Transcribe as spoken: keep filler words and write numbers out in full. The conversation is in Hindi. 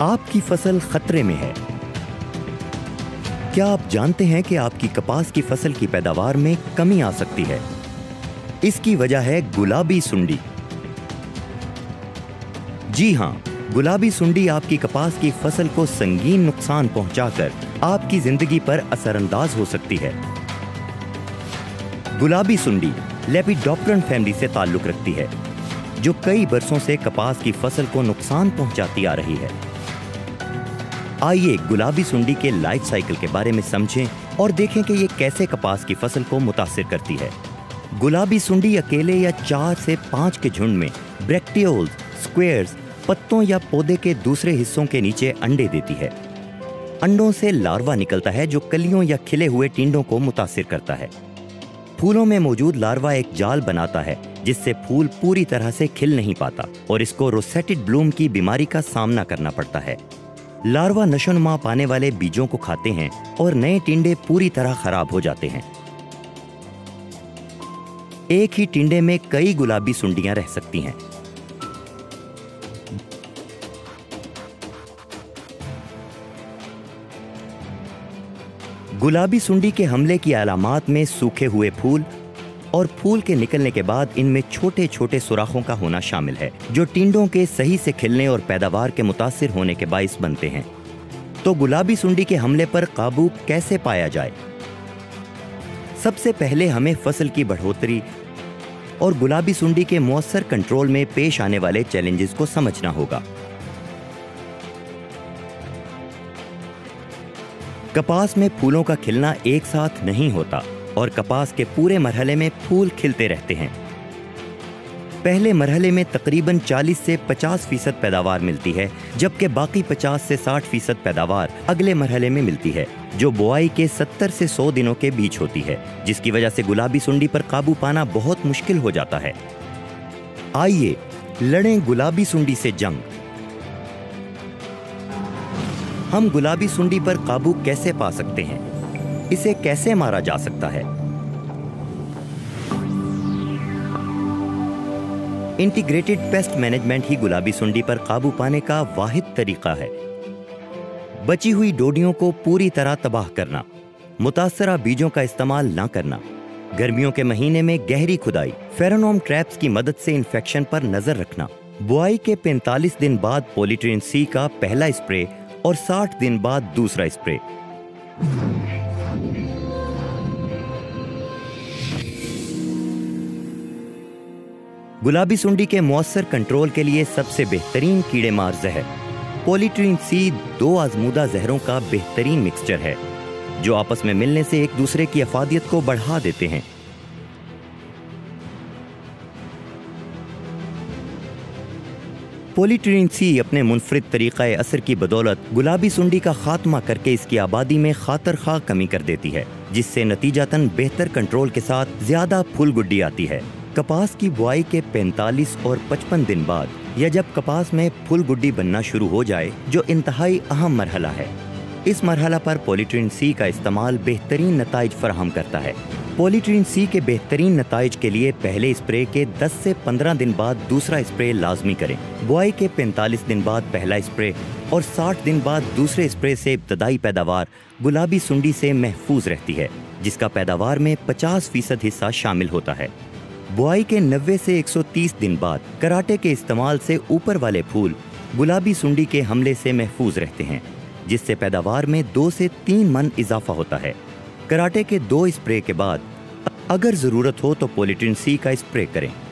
आपकी फसल खतरे में है। क्या आप जानते हैं कि आपकी कपास की फसल की पैदावार में कमी आ सकती है? इसकी वजह है गुलाबी सुंडी। जी हां, गुलाबी सुंडी आपकी कपास की फसल को संगीन नुकसान पहुंचाकर आपकी जिंदगी पर असरअंदाज हो सकती है। गुलाबी सुंडी लेपिडॉप्टरन फैमिली से ताल्लुक रखती है, जो कई बरसों से कपास की फसल को नुकसान पहुंचाती आ रही है। आइए गुलाबी सुंडी के लाइफ साइकिल के बारे में समझें और देखें कि ये कैसे कपास की फसल को मुतासिर करती है। गुलाबी सुंडी अकेले या चार से पाँच के झुंड में ब्रेक्टियोल्स, स्क्वेयर्स, पत्तों या पौधे के दूसरे हिस्सों के नीचे अंडे देती है। अंडों से लार्वा निकलता है जो कलियों या खिले हुए टिंडों को मुतासिर करता है। फूलों में मौजूद लार्वा एक जाल बनाता है जिससे फूल पूरी तरह से खिल नहीं पाता और इसको रोसेटेड ब्लूम की बीमारी का सामना करना पड़ता है। लार्वा नशोनुमा पाने वाले बीजों को खाते हैं और नए टिंडे पूरी तरह खराब हो जाते हैं। एक ही टिंडे में कई गुलाबी सुंडियां रह सकती हैं। गुलाबी सुंडी के हमले की अलामात में सूखे हुए फूल और फूल के निकलने के बाद इनमें छोटे छोटे सुराखों का होना शामिल है, जो टिंडों के सही से खिलने और पैदावार के मुतासिर होने के बाइस बनते हैं। तो गुलाबी सुंडी के हमले पर काबू कैसे पाया जाए? सबसे पहले हमें फसल की बढ़ोतरी और गुलाबी सुंडी के मौसर कंट्रोल में पेश आने वाले चैलेंजेस को समझना होगा। कपास में फूलों का खिलना एक साथ नहीं होता और कपास के पूरे मरहले में फूल खिलते रहते हैं। पहले मरहले में तकरीबन चालीस से पचास फीसद पैदावार मिलती है, जबकि बाकी पचास से साठ फीसद पैदावार अगले मरहले में मिलती है, जो बुआई के सत्तर से सौ दिनों के बीच होती है, जिसकी वजह से गुलाबी सुंडी पर काबू पाना बहुत मुश्किल हो जाता है। आइए लड़ें गुलाबी सुंडी से जंग। हम गुलाबी सुंडी पर काबू कैसे पा सकते हैं? इसे कैसे मारा जा सकता है? इंटीग्रेटेड पेस्ट मैनेजमेंट ही गुलाबी सुंडी पर काबू पाने का वाहिद तरीका है। बची हुई डोडियों को पूरी तरह तबाह करना, मुतासरा बीजों का इस्तेमाल ना करना, गर्मियों के महीने में गहरी खुदाई, फेरोमोन ट्रैप्स की मदद से इन्फेक्शन पर नजर रखना, बुआई के पैंतालीस दिन बाद पॉलीट्रिन सी का पहला स्प्रे और साठ दिन बाद दूसरा स्प्रे। गुलाबी सुंडी के मौसर कंट्रोल के लिए सबसे बेहतरीन कीड़े मार जहर पॉलीट्रिन सी दो आजमूदा जहरों का बेहतरीन मिक्सचर है, जो आपस में मिलने से एक दूसरे की अफादियत को बढ़ा देते हैं। पॉलीट्रिन सी अपने मुनफरिद तरीक़ाए असर की बदौलत गुलाबी सुंडी का खात्मा करके इसकी आबादी में खातर खा कमी कर देती है, जिससे नतीजतन बेहतर कंट्रोल के साथ ज़्यादा फूल गुड्डी आती है। कपास की बुआई के पैंतालीस और पचपन दिन बाद या जब कपास में फूल गुड्डी बनना शुरू हो जाए, जो इंतहाई अहम मरहला है, इस मरहला पर पॉलीट्रिन सी का इस्तेमाल बेहतरीन नताइज फराहम करता है। पॉलीट्रिन सी के बेहतरीन नताइज के लिए पहले स्प्रे के दस से पंद्रह दिन बाद दूसरा स्प्रे लाजमी करें। बुआई के पैंतालीस दिन बाद पहला स्प्रे और साठ दिन बाद दूसरे स्प्रे से इब्तदाई पैदावार गुलाबी सुंडी से महफूज रहती है, जिसका पैदावार में पचास फीसद हिस्सा शामिल होता है। बुआई के नब्बे से एक सौ तीस दिन बाद कराटे के इस्तेमाल से ऊपर वाले फूल गुलाबी सुंडी के हमले से महफूज रहते हैं, जिससे पैदावार में दो से तीन मन इजाफा होता है। कराटे के दो स्प्रे के बाद अगर ज़रूरत हो तो पॉलीट्रिन सी का स्प्रे करें।